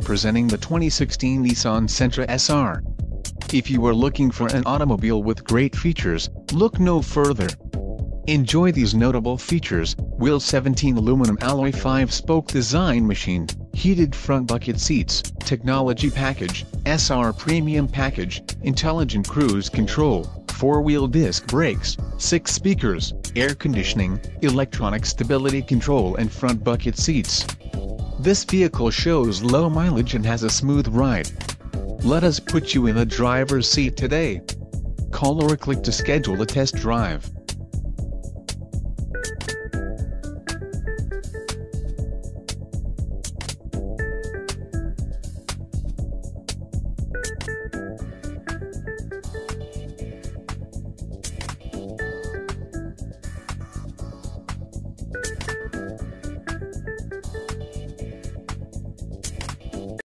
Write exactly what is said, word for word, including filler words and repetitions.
Presenting the twenty sixteen Nissan Sentra S R. If you are looking for an automobile with great features, look no further. Enjoy these notable features: wheel seventeen aluminum alloy five spoke design machine, heated front bucket seats, technology package, S R premium package, intelligent cruise control, four-wheel disc brakes, six speakers, air conditioning, electronic stability control and front bucket seats. This vehicle shows low mileage and has a smooth ride. Let us put you in the driver's seat today. Call or click to schedule a test drive.